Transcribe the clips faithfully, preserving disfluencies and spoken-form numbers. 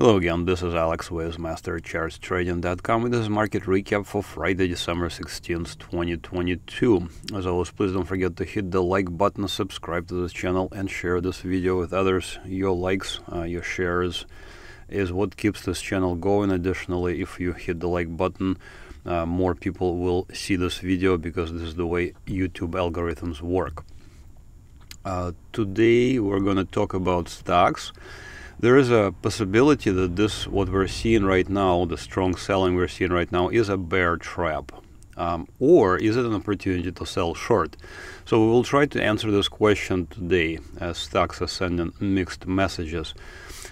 Hello again, this is Alex with Master Charts Trading dot com and this is market recap for Friday, December sixteenth, twenty twenty-two. As always, please don't forget to hit the like button, subscribe to this channel and share this video with others. Your likes, uh, your shares is what keeps this channel going. Additionally, if you hit the like button, uh, more people will see this video because this is the way YouTube algorithms work. Uh, today we're going to talk about stocks. There is a possibility that this, what we're seeing right now, the strong selling we're seeing right now, is a bear trap. Um, or is it an opportunity to sell short? So we will try to answer this question today as stocks are sending mixed messages.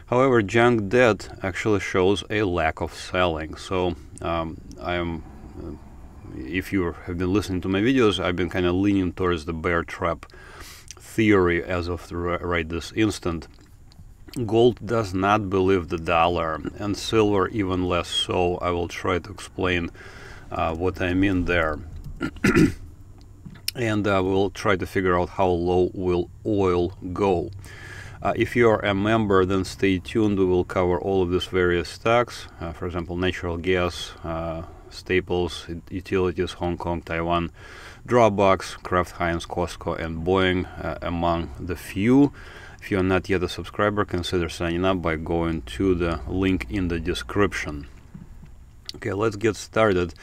However, junk debt actually shows a lack of selling. So um, I am, uh, if you have been listening to my videos, I've been kind of leaning towards the bear trap theory as of the right this instant. Gold does not believe the dollar, and silver even less so. I will try to explain uh, what I mean there. And uh, we'll try to figure out how low will oil go. Uh, if you're a member, then stay tuned. We will cover all of these various stocks. Uh, for example, natural gas, uh, staples, utilities, Hong Kong, Taiwan, Dropbox, Kraft-Heinz, Costco, and Boeing, uh, among the few. If you are not yet a subscriber, consider signing up by going to the link in the description. Okay, let's get started.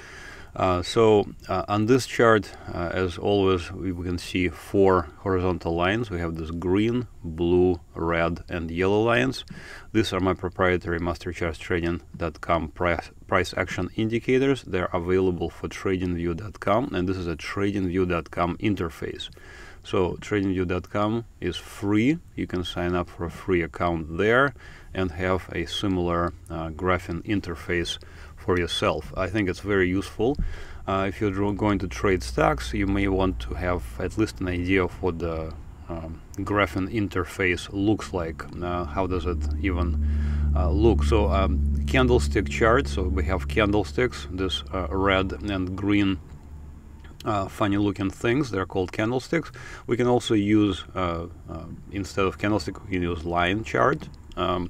Uh, so uh, on this chart, uh, as always, we can see four horizontal lines. We have this green, blue, red, and yellow lines. These are my proprietary Master Charts Trading dot com price, price action indicators. They're available for Trading View dot com, and this is a Trading View dot com interface. So Trading View dot com is free. You can sign up for a free account there and have a similar uh, graphing interface for yourself. I think it's very useful. Uh, if you're going to trade stocks, you may want to have at least an idea of what the um, graphing interface looks like. Uh, how does it even uh, look? So um, candlestick chart. So we have candlesticks, this uh, red and green Uh, funny looking things, they're called candlesticks. We can also use uh, uh, instead of candlestick, we can use line chart. Um,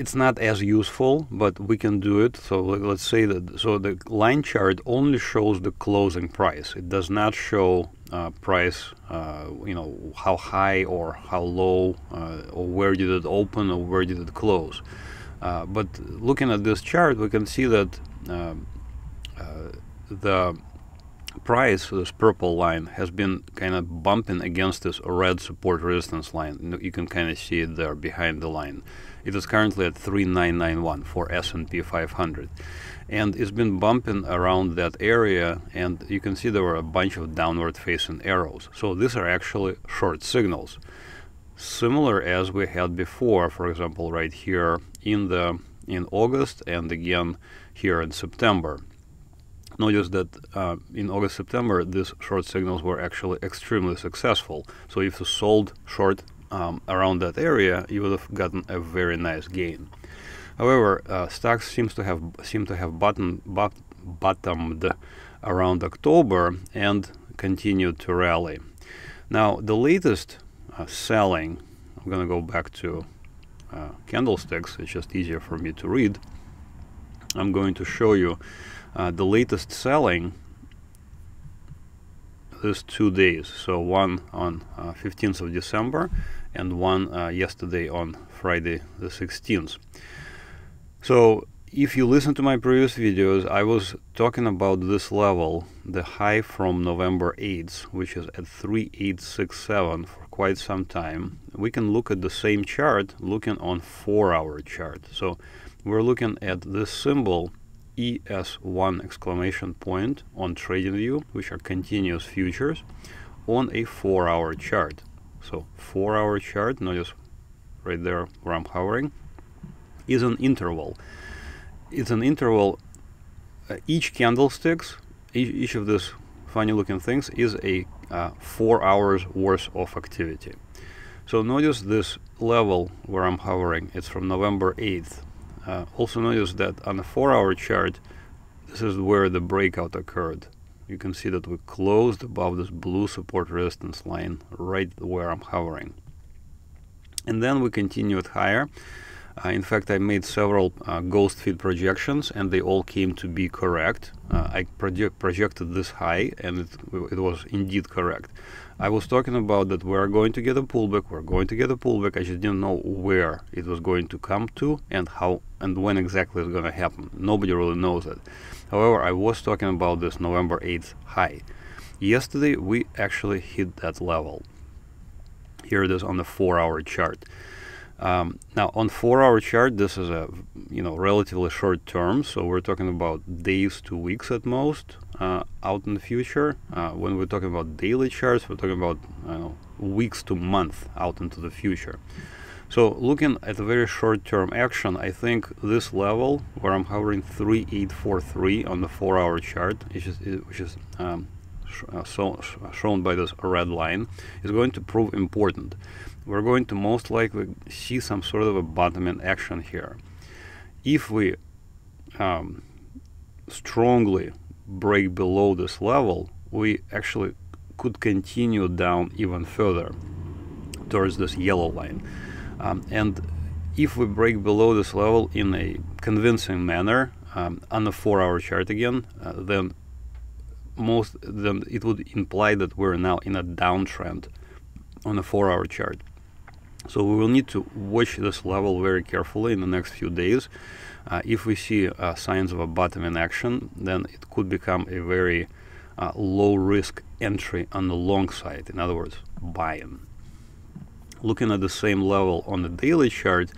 it's not as useful, but we can do it. So let's say that, so the line chart only shows the closing price. It does not show uh, price, uh, you know, how high or how low, uh, or where did it open or where did it close. Uh, but looking at this chart, we can see that uh, uh, the price, this purple line, has been kind of bumping against this red support resistance line. You can kind of see it there behind the line. It is currently at three nine nine one for S and P five hundred, and it's been bumping around that area, and you can see there were a bunch of downward facing arrows. So these are actually short signals, similar as we had before, for example right here in the in August and again here in September. Notice that uh, in August, September, these short signals were actually extremely successful. So if you sold short um, around that area, you would have gotten a very nice gain. However, uh, stocks seems to have seem to have bottom, bot, bottomed around October and continued to rally. Now, the latest uh, selling, I'm going to go back to uh, candlesticks. It's just easier for me to read. I'm going to show you Uh, the latest selling is two days, so one on uh, fifteenth of December and one uh, yesterday on Friday the sixteenth. So if you listen to my previous videos, I was talking about this level, the high from November eighth, which is at three eight six seven for quite some time. We can look at the same chart looking on four hour chart. So we're looking at this symbol E S one exclamation point on TradingView, which are continuous futures on a four hour chart. So four hour chart, notice right there where I'm hovering, is an interval. It's an interval. Uh, each candlesticks, each, each of these funny looking things is a uh, four hours worth of activity. So notice this level where I'm hovering, it's from November eighth. Uh, also notice that on the four hour chart, this is where the breakout occurred. You can see that we closed above this blue support resistance line right where I'm hovering. And then we continued higher. Uh, in fact, I made several uh, ghost fit projections and they all came to be correct. Uh, I project, projected this high and it, it was indeed correct. I was talking about that we're going to get a pullback, we're going to get a pullback. I just didn't know where it was going to come to and how and when exactly it's going to happen. Nobody really knows it. However, I was talking about this November eighth high. Yesterday, we actually hit that level. Here it is on the four hour chart. Um, now, on four hour chart, this is a you know relatively short term, so we're talking about days to weeks at most uh, out in the future. Uh, when we're talking about daily charts, we're talking about uh, weeks to month out into the future. So, looking at a very short term action, I think this level where I'm hovering three eight four three on the four hour chart, which is which is um, sh uh, so sh shown by this red line, is going to prove important. We're going to most likely see some sort of a bottoming action here. If we um, strongly break below this level, we actually could continue down even further towards this yellow line. Um, and if we break below this level in a convincing manner um, on the four hour chart again, uh, then most then it would imply that we're now in a downtrend on a four hour chart. So we will need to watch this level very carefully in the next few days. Uh, if we see uh, signs of a bottom in action, then it could become a very uh, low risk entry on the long side, in other words, buying. Looking at the same level on the daily chart,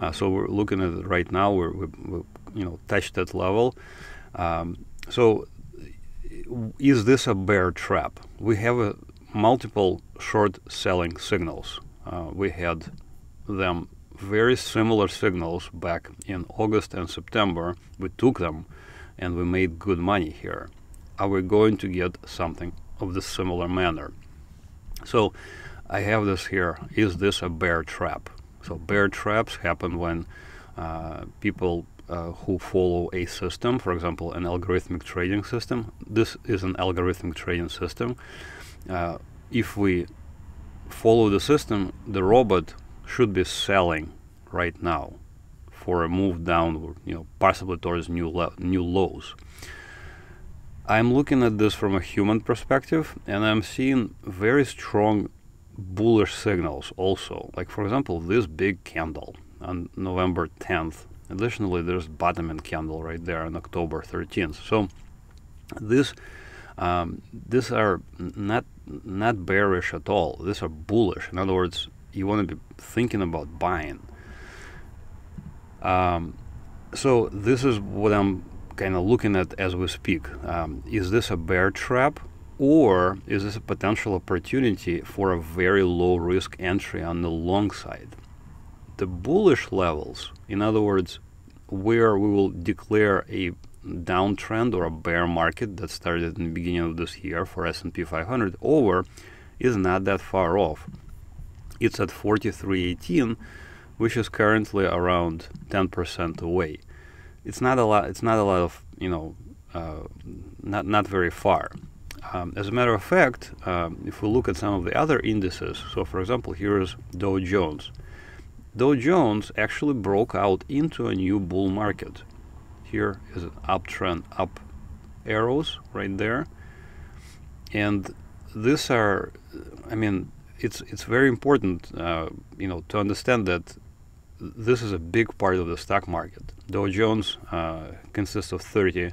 uh, so we're looking at it right now, we're, we, we you know touched that level. Um, so is this a bear trap? We have a multiple short selling signals. Uh, we had them very similar signals back in August and September. We took them and we made good money here. Are we going to get something of this similar manner? So I have this here. Is this a bear trap? So bear traps happen when uh, people Uh, who follow a system, for example, an algorithmic trading system. This is an algorithmic trading system. Uh, if we follow the system, the robot should be selling right now for a move downward, you know, possibly towards new new lows. I'm looking at this from a human perspective, and I'm seeing very strong bullish signals also. Like, for example, this big candle on November tenth. Additionally, there's bottoming candle right there on October thirteenth. So this um, these are not not bearish at all. These are bullish. In other words, you want to be thinking about buying. Um, so this is what I'm kind of looking at as we speak. Um, is this a bear trap, or is this a potential opportunity for a very low risk entry on the long side? The bullish levels, in other words, where we will declare a downtrend or a bear market that started in the beginning of this year for S and P five hundred over, is not that far off. It's at forty-three eighteen, which is currently around ten percent away. It's not a lot. It's not a lot of you know, uh, not not very far. Um, as a matter of fact, um, if we look at some of the other indices, so for example, here is Dow Jones. Dow Jones actually broke out into a new bull market. Here is an uptrend, up arrows right there, and these are, I mean, it's it's very important, uh, you know, to understand that this is a big part of the stock market. Dow Jones uh, consists of thirty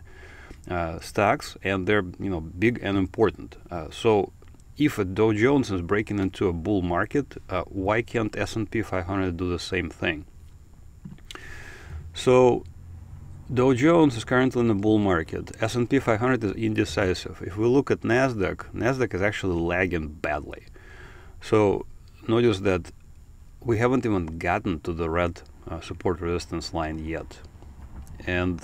uh, stocks, and they're you know big and important. Uh, so. If a Dow Jones is breaking into a bull market, uh, why can't S and P five hundred do the same thing? So Dow Jones is currently in a bull market. S and P five hundred is indecisive. If we look at NASDAQ, NASDAQ is actually lagging badly. So notice that we haven't even gotten to the red uh, support resistance line yet. And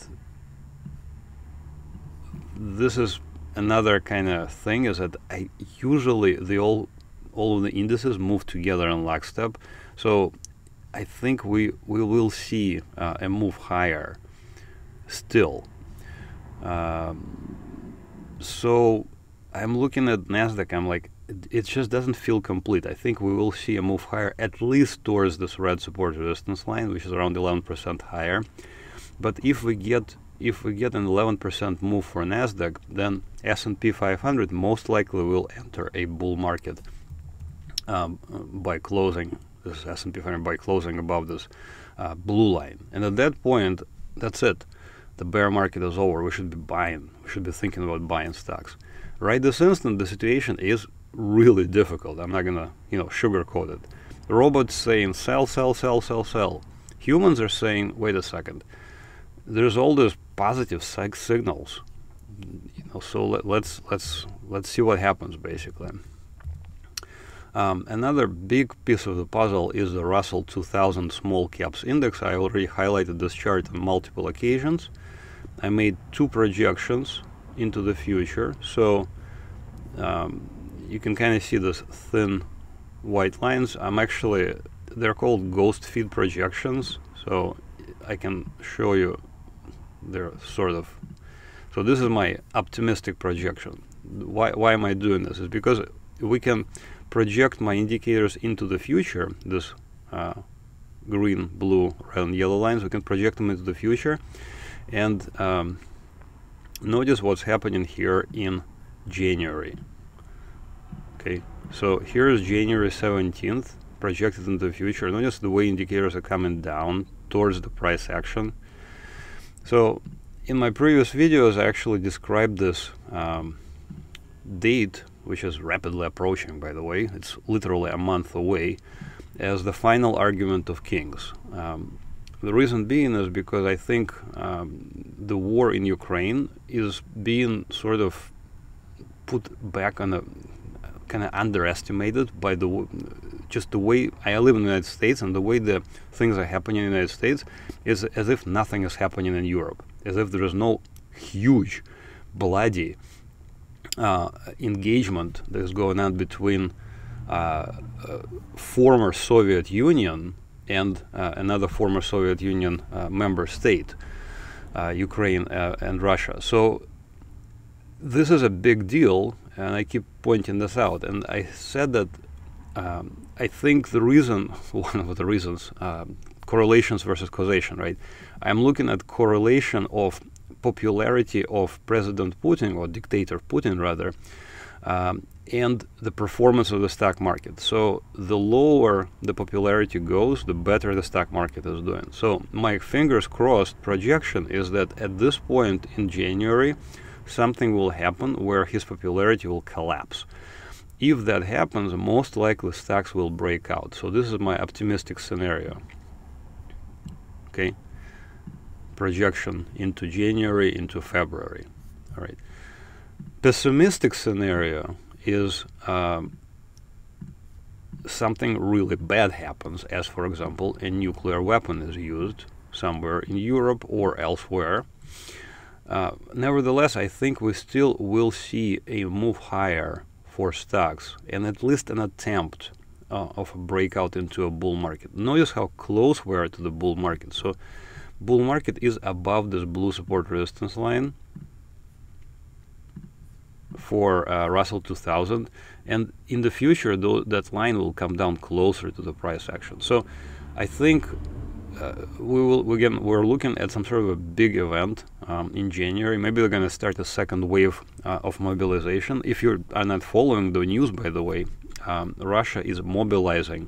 this is another kind of thing, is that I usually the all all of the indices move together in lockstep, so I think we we will see uh, a move higher still. Um, so I'm looking at NASDAQ. I'm like, it just doesn't feel complete. I think we will see a move higher at least towards this red support resistance line, which is around eleven percent higher. But if we get if we get an eleven percent move for Nasdaq, then S and P five hundred most likely will enter a bull market um, by closing this S and P five hundred by closing above this uh, blue line. And at that point, that's it. The bear market is over. We should be buying. We should be thinking about buying stocks. Right this instant, the situation is really difficult. I'm not gonna, you know, sugarcoat it. Robots saying sell, sell, sell, sell, sell. Humans are saying, wait a second. There's all these positive psych signals, you know. So let, let's let's let's see what happens, basically. Um, another big piece of the puzzle is the Russell two thousand Small Caps Index. I already highlighted this chart on multiple occasions. I made two projections into the future, so um, you can kind of see those thin white lines. I'm actually, they're called ghost feed projections, so I can show you they're sort of, so this is my optimistic projection. Why, why am I doing this? It's because we can project my indicators into the future, this uh, green, blue, red, and yellow lines. We can project them into the future, and um, notice what's happening here in January. Okay, so here is January seventeenth projected into the future. Notice the way indicators are coming down towards the price action. So in my previous videos, I actually described this um, date, which is rapidly approaching, by the way. It's literally a month away, as the final argument of kings. Um, The reason being is because I think um, the war in Ukraine is being sort of put back on a kind of underestimated by the w just the way I live in the United States, and the way the things are happening in the United States is as if nothing is happening in Europe, as if there is no huge bloody uh, engagement that is going on between uh, uh, former Soviet Union and uh, another former Soviet Union uh, member state, uh, Ukraine uh, and Russia. So this is a big deal, and I keep pointing this out. And I said that um, I think the reason, one of the reasons, uh, correlations versus causation, right? I'm looking at correlation of popularity of President Putin, or dictator Putin rather, um, and the performance of the stock market. So the lower the popularity goes, the better the stock market is doing. So my fingers crossed projection is that at this point in January, something will happen where his popularity will collapse. If that happens, most likely stocks will break out. So this is my optimistic scenario. Okay, projection into January, into February. All right, pessimistic scenario is um, something really bad happens, as for example a nuclear weapon is used somewhere in Europe or elsewhere. Uh, nevertheless, I think we still will see a move higher for stocks, and at least an attempt uh, of a breakout into a bull market. Notice how close we are to the bull market. So bull market is above this blue support resistance line for uh, Russell two thousand, and in the future though that line will come down closer to the price action. So I think uh, we will again we're looking at some sort of a big event um, in January. Maybe we're going to start a second wave uh, of mobilization. If you are not following the news, by the way, um, Russia is mobilizing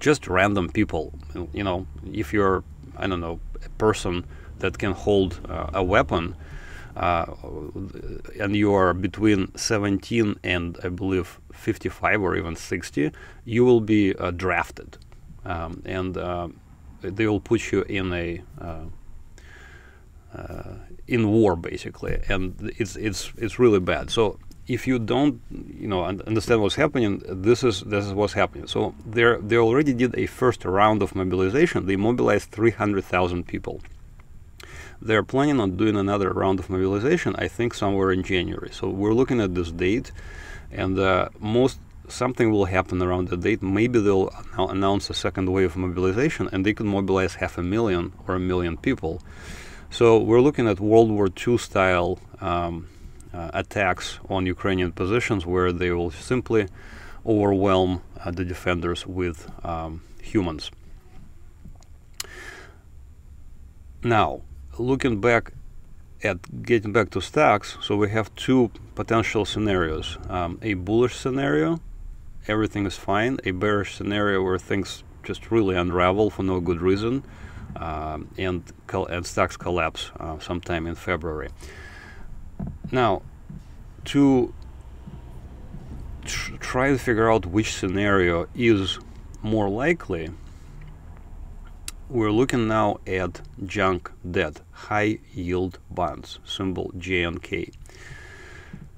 just random people. You know, if you're, I don't know, a person that can hold uh, a weapon, Uh, and you are between seventeen and I believe fifty-five or even sixty, you will be uh, drafted, um, and uh, they will put you in a uh, uh, in war, basically, and it's it's it's really bad. So if you don't, you know, understand what's happening, this is this is what's happening. So they they already did a first round of mobilization. They mobilized three hundred thousand people. They're planning on doing another round of mobilization, I think somewhere in January. So we're looking at this date, and uh, most something will happen around the date. Maybe they'll announce a second wave of mobilization, and they could mobilize half a million or a million people. So we're looking at World War two style um, uh, attacks on Ukrainian positions, where they will simply overwhelm uh, the defenders with um, humans. Now, looking back at getting back to stocks, so we have two potential scenarios: um, a bullish scenario, everything is fine; a bearish scenario where things just really unravel for no good reason, um, and and stocks collapse uh, sometime in February. Now, to tr try to figure out which scenario is more likely, we're looking now at junk debt, high yield bonds, symbol J N K.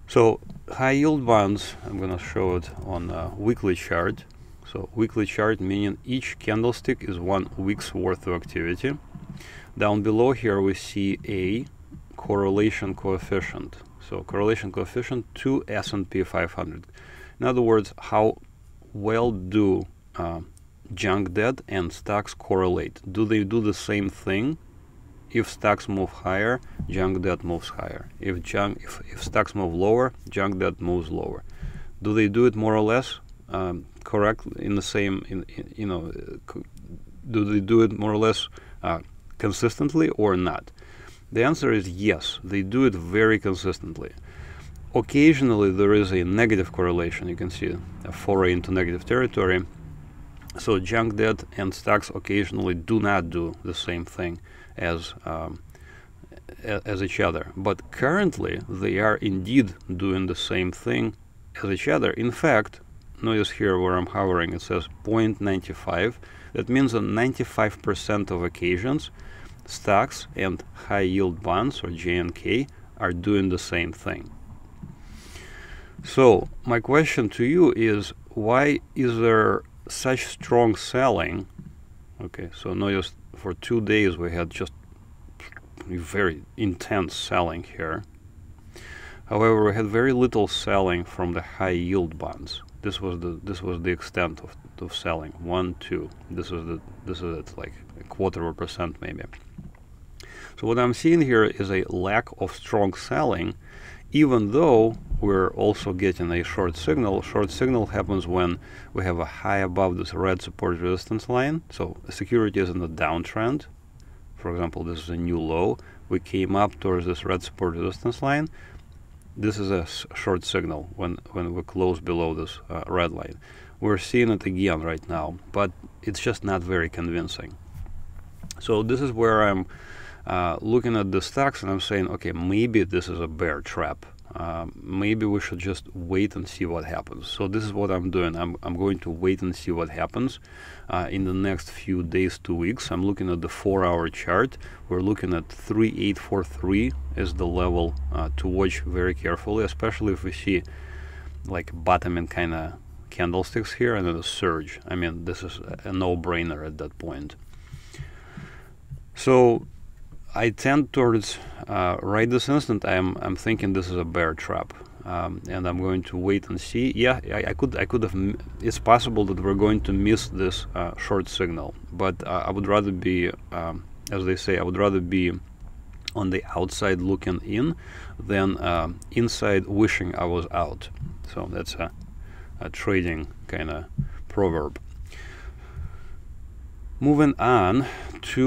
So high yield bonds, I'm going to show it on a weekly chart. So weekly chart, meaning each candlestick is one week's worth of activity. Down below here we see a correlation coefficient. So correlation coefficient to S and P five hundred. In other words, how well do uh, junk debt and stocks correlate? Do they do the same thing? If stocks move higher, junk debt moves higher. If junk, if, if stocks move lower, junk debt moves lower. Do they do it more or less um, correct in the same? In, in, you know, do they do it more or less uh, consistently or not? The answer is yes. They do it very consistently. Occasionally, there is a negative correlation. You can see a foray into negative territory. So junk debt and stocks occasionally do not do the same thing as um, as each other, but currently they are indeed doing the same thing as each other. In fact, notice here where I'm hovering, it says zero point nine five. That means on ninety-five percent of occasions, stocks and high yield bonds, or J N K, are doing the same thing. So my question to you is, why is there such strong selling? Okay, so notice for two days we had just very intense selling here. However, we had very little selling from the high yield bonds. This was the this was the extent of, of selling. One, two. This is the this is it, like a quarter of a percent maybe. So what I'm seeing here is a lack of strong selling, even though we're also getting a short signal. Short signal happens when we have a high above this red support resistance line. So the security is in the downtrend. For example, this is a new low. We came up towards this red support resistance line. This is a short signal when, when we close below this uh, red line. We're seeing it again right now, but it's just not very convincing. So this is where I'm Uh, looking at the stocks and I'm saying, okay, maybe this is a bear trap. Um, maybe we should just wait and see what happens. So this is what I'm doing. I'm, I'm going to wait and see what happens uh, in the next few days, two weeks. I'm looking at the four-hour chart. We're looking at three eight four three as the level uh, to watch very carefully, especially if we see like bottoming kind of candlesticks here and then a surge. I mean, this is a no-brainer at that point. So I tend towards, uh, right this instant, I'm, I'm thinking this is a bear trap, um, and I'm going to wait and see. Yeah, I, I could I could have, it's possible that we're going to miss this uh, short signal, but uh, I would rather be, um, as they say, I would rather be on the outside looking in than uh, inside wishing I was out. So that's a, a trading kind of proverb. Moving on to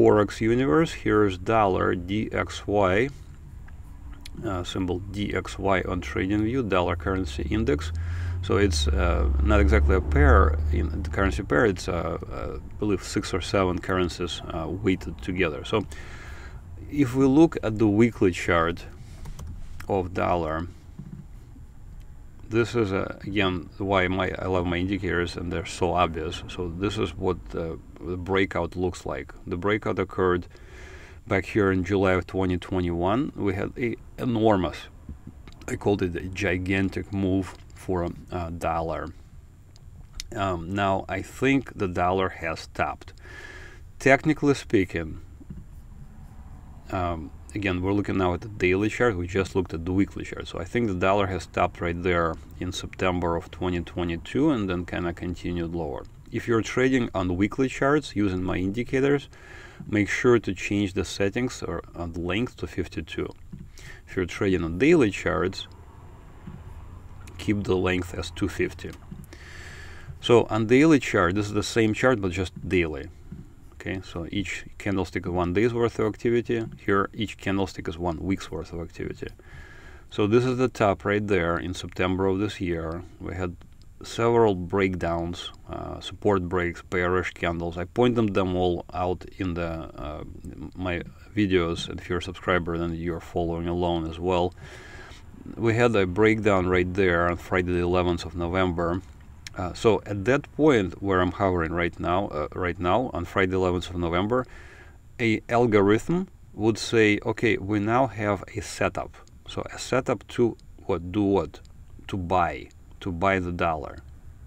Forex universe, here's dollar D X Y, uh, symbol D X Y on TradingView, dollar currency index. So it's uh, not exactly a pair, in the currency pair, it's uh, uh, I believe six or seven currencies uh, weighted together. So if we look at the weekly chart of dollar, this is uh, again why my I love my indicators and they're so obvious. So this is what uh, the breakout looks like. The breakout occurred back here in July of twenty twenty-one. We had a enormous, I called it a gigantic move for a uh, dollar. Um, now I think the dollar has topped. Technically speaking, um, again, we're looking now at the daily chart. We just looked at the weekly chart. So I think the dollar has stopped right there in September of twenty twenty-two and then kind of continued lower. If you're trading on the weekly charts using my indicators, make sure to change the settings or on the length to fifty-two. If you're trading on daily charts, keep the length as two fifty. So on daily chart, this is the same chart, but just daily. Okay, so each candlestick is one day's worth of activity. Here, each candlestick is one week's worth of activity. So this is the top right there in September of this year. We had several breakdowns, uh, support breaks, bearish candles. I point them, them all out in the uh, my videos, and if you're a subscriber, then you're following along as well. We had a breakdown right there on Friday the eleventh of November. Uh, so at that point where I'm hovering right now, uh, right now on Friday the eleventh of November, a algorithm would say, okay, we now have a setup. So a setup to what? Do what? To buy. To buy the dollar.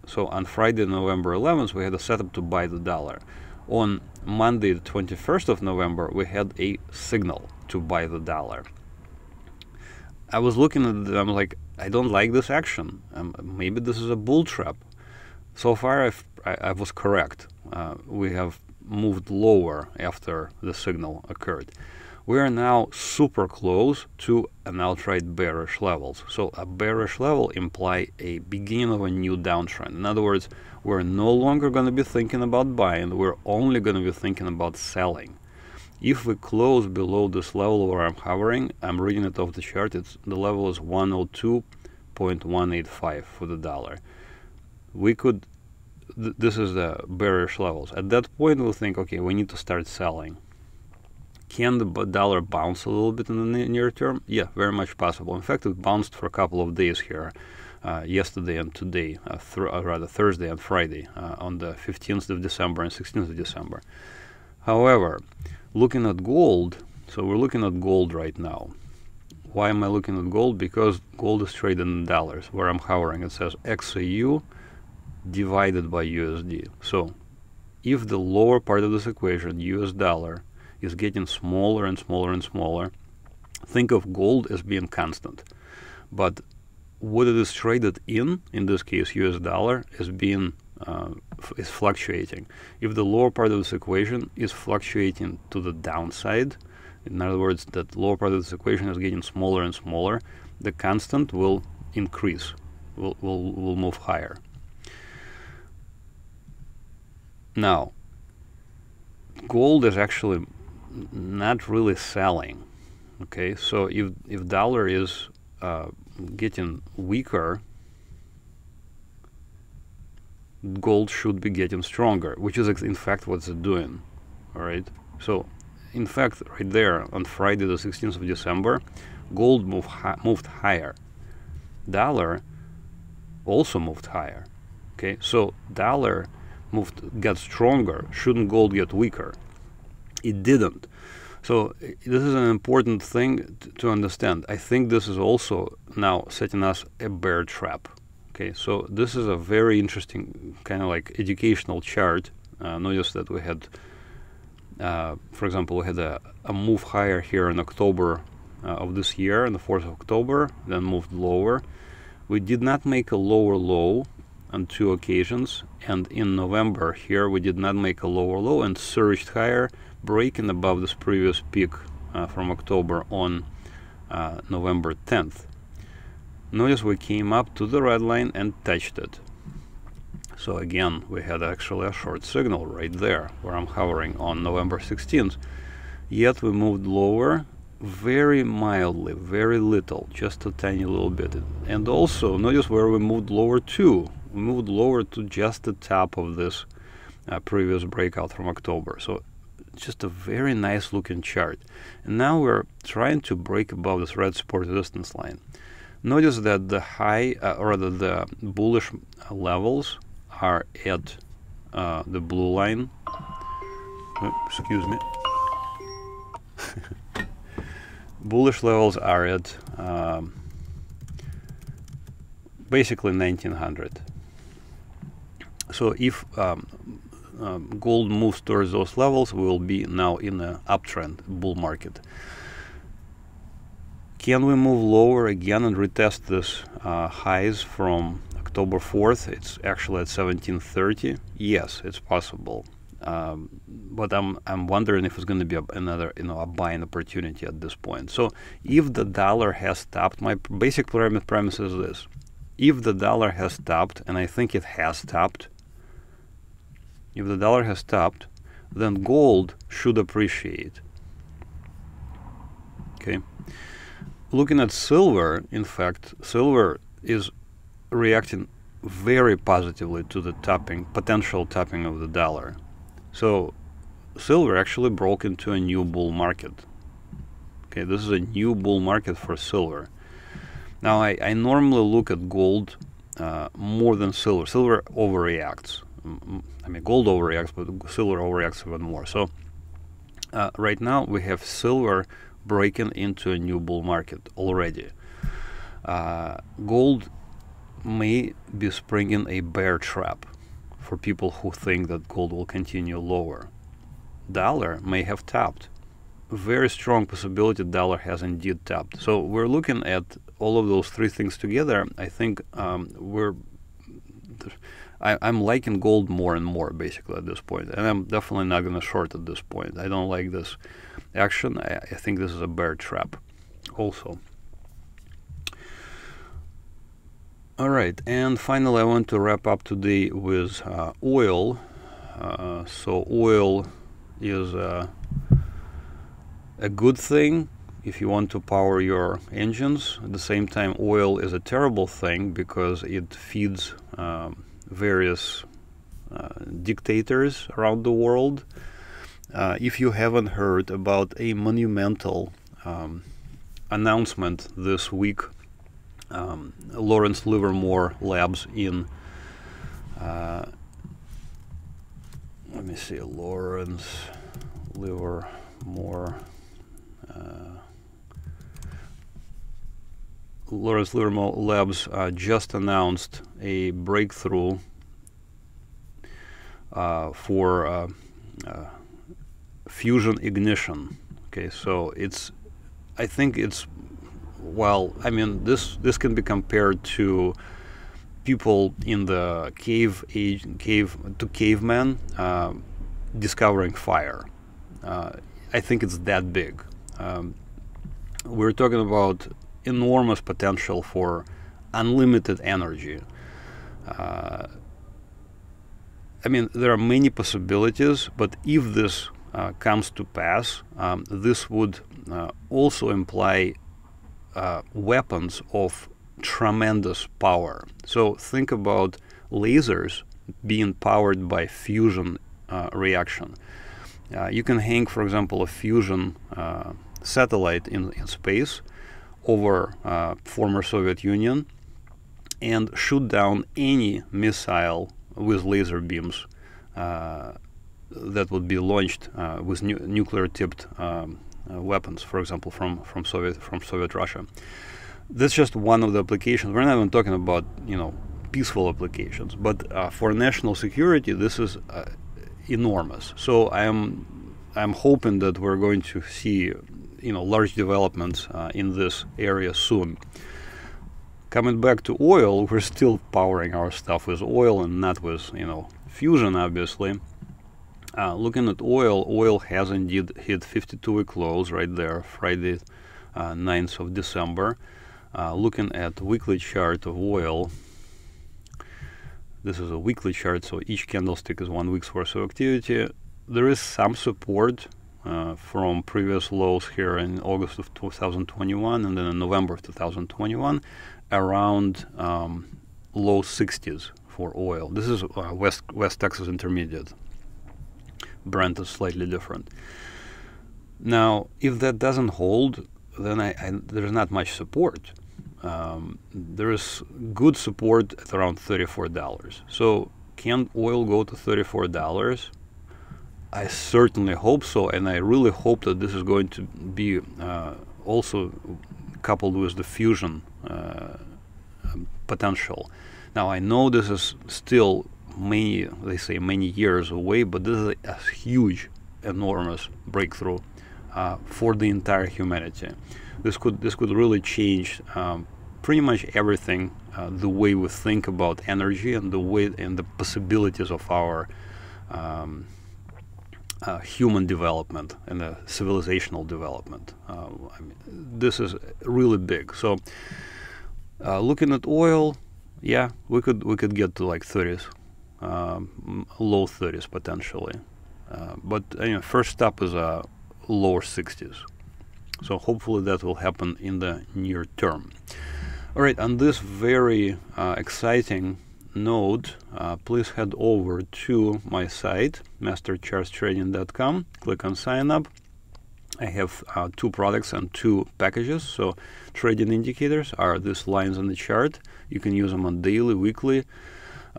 So on Friday, November eleventh, we had a setup to buy the dollar. On Monday, the twenty-first of November, we had a signal to buy the dollar. I was looking at it, I'm like, I don't like this action. Um, maybe this is a bull trap. So far, I've, I, I was correct. Uh, we have moved lower after the signal occurred. We are now super close to an outright bearish levels. So a bearish level imply a beginning of a new downtrend. In other words, we're no longer going to be thinking about buying. We're only going to be thinking about selling. If we close below this level where I'm hovering, I'm reading it off the chart. It's, the level is one oh two point one eight five for the dollar. We could. Th this is the bearish levels. At that point, we'll think, okay, we need to start selling. Can the dollar bounce a little bit in the near term? Yeah, very much possible. In fact, it bounced for a couple of days here, uh, yesterday and today, uh, th or rather Thursday and Friday, uh, on the fifteenth of December and sixteenth of December. However, looking at gold, so we're looking at gold right now. Why am I looking at gold? Because gold is traded in dollars, where I'm hovering. It says X A U divided by U S D. So if the lower part of this equation, U S dollar, is getting smaller and smaller and smaller, think of gold as being constant. But what it is traded in, in this case U S dollar, is being uh, is fluctuating. If the lower part of this equation is fluctuating to the downside, in other words, that lower part of this equation is getting smaller and smaller, the constant will increase, will will, will move higher. Now, gold is actually not really selling. Okay, so if if dollar is uh, getting weaker, gold should be getting stronger, which is in fact what's it doing. All right, so in fact right there on Friday the sixteenth of December, gold moved hi moved higher, dollar also moved higher. Okay, so dollar moved got stronger, shouldn't gold get weaker? It didn't. So this is an important thing to understand. I think this is also now setting us a bear trap. Okay, so this is a very interesting kind of like educational chart. Uh, notice that we had, uh, for example, we had a, a move higher here in October uh, of this year, on the fourth of October, then moved lower. We did not make a lower low on two occasions, and in November here we did not make a lower low and surged higher, breaking above this previous peak uh, from October on uh, November tenth. Notice we came up to the red line and touched it. So again, we had actually a short signal right there where I'm hovering on November sixteenth, yet we moved lower very mildly, very little, just a tiny little bit. And also notice where we moved lower to. We moved lower to just the top of this uh, previous breakout from October. So just a very nice looking chart. And now we're trying to break above this red support resistance line. Notice that the high, uh, or rather the bullish levels are at uh, the blue line. Oh, excuse me. Bullish levels are at um, basically nineteen hundred. So if um, Um, gold moves towards those levels, we will be now in an uptrend, bull market. Can we move lower again and retest this uh, highs from October fourth? It's actually at seventeen thirty. Yes, it's possible. Um, but I'm I'm wondering if it's going to be a, another you know a buying opportunity at this point. So if the dollar has tapped, my basic premise is this: if the dollar has tapped, and I think it has tapped, if the dollar has tapped, then gold should appreciate. Okay. Looking at silver, in fact, silver is reacting very positively to the tapping, potential tapping of the dollar. So silver actually broke into a new bull market. Okay, this is a new bull market for silver. Now I, I normally look at gold uh, more than silver. Silver overreacts. I mean, gold overreacts, but silver overreacts even more. So uh, right now we have silver breaking into a new bull market already. Uh, gold may be springing a bear trap for people who think that gold will continue lower. Dollar may have tapped. Very strong possibility dollar has indeed tapped. So we're looking at all of those three things together. I think um, we're, I, I'm liking gold more and more basically at this point. And I'm definitely not going to short at this point. I don't like this action. I, I think this is a bear trap also. All right, and finally, I want to wrap up today with uh, oil. Uh, so oil is uh, a good thing if you want to power your engines. At the same time, oil is a terrible thing because it feeds um, various uh, dictators around the world. Uh, if you haven't heard about a monumental um, announcement this week, Um, Lawrence Livermore Labs in, uh, let me see, Lawrence Livermore, uh, Lawrence Livermore Labs uh, just announced a breakthrough uh, for uh, uh, fusion ignition. Okay, so it's, I think it's, well, I mean, this this can be compared to people in the cave age, cave to cavemen uh, discovering fire. Uh, I think it's that big. Um, we're talking about enormous potential for unlimited energy. Uh, I mean, there are many possibilities, but if this uh, comes to pass, um, this would uh, also imply Uh, weapons of tremendous power. So think about lasers being powered by fusion uh, reaction. Uh, you can hang, for example, a fusion uh, satellite in, in space over uh, former Soviet Union and shoot down any missile with laser beams uh, that would be launched uh, with nu nuclear-tipped um, Uh, weapons, for example, from from Soviet from Soviet Russia. That's just one of the applications. We're not even talking about you know peaceful applications, but uh, for national security, this is uh, enormous. So I'm I'm hoping that we're going to see you know large developments uh, in this area soon. Coming back to oil, we're still powering our stuff with oil and not with you know fusion, obviously. Uh, looking at oil, oil has indeed hit fifty-two week lows right there, Friday, uh, ninth of December. Uh, looking at weekly chart of oil, this is a weekly chart, so each candlestick is one week's worth of activity. There is some support uh, from previous lows here in August of two thousand twenty-one and then in November of two thousand twenty-one around um, low sixties for oil. This is uh, West, West Texas Intermediate. Brent is slightly different. Now, if that doesn't hold, then I, I, there's not much support. Um, there is good support at around thirty-four dollars. So can oil go to thirty-four dollars? I certainly hope so, and I really hope that this is going to be uh, also coupled with the fusion uh, potential. Now, I know this is still many, they say many years away, but this is a huge, enormous breakthrough uh, for the entire humanity. This could this could really change um, pretty much everything, uh, the way we think about energy and the way and the possibilities of our um, uh, human development and a civilizational development. Uh, I mean, this is really big. So uh, looking at oil, yeah, we could we could get to like thirties, um, low thirties potentially. Uh, but anyway, first step is a lower sixties. So hopefully that will happen in the near term. All right, on this very uh, exciting note, uh, please head over to my site, Master Charts Trading dot com, click on sign up. I have uh, two products and two packages. So trading indicators are these lines on the chart. You can use them on daily, weekly.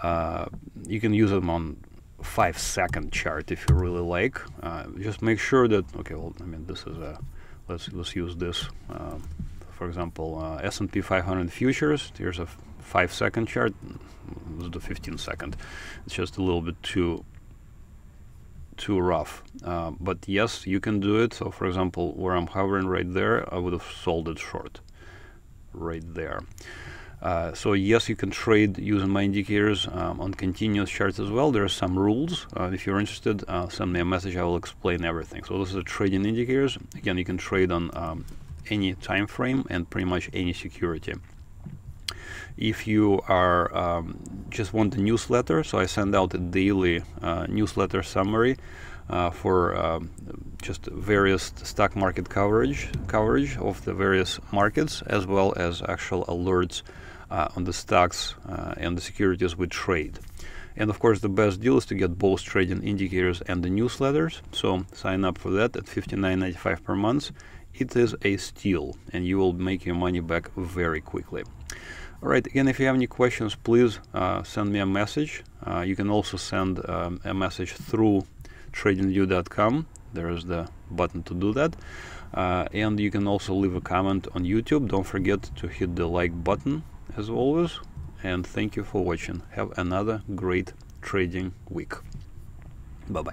Uh, you can use them on five second chart if you really like. Uh, just make sure that, okay, well, I mean, this is a, let's, let's use this. Uh, for example, uh, S and P five hundred futures, here's a five second chart. This is the fifteen second. It's just a little bit too too rough, uh, but yes, you can do it. So for example, where I'm hovering right there, I would have sold it short right there. Uh, so yes, you can trade using my indicators um, on continuous charts as well. There are some rules. Uh, if you're interested, uh, send me a message. I will explain everything. So this is a trading indicators. Again, you can trade on um, any time frame and pretty much any security. If you are um, just want a newsletter, so I send out a daily uh, newsletter summary uh, for um, just various stock market coverage coverage of the various markets, as well as actual alerts uh, on the stocks uh, and the securities we trade. And of course, the best deal is to get both trading indicators and the newsletters. So sign up for that at fifty-nine ninety-five per month. It is a steal, and you will make your money back very quickly. All right, again, if you have any questions, please uh, send me a message. Uh, you can also send um, a message through trading view dot com. There is the button to do that. Uh, and you can also leave a comment on YouTube. Don't forget to hit the like button, as always. And thank you for watching. Have another great trading week. Bye-bye.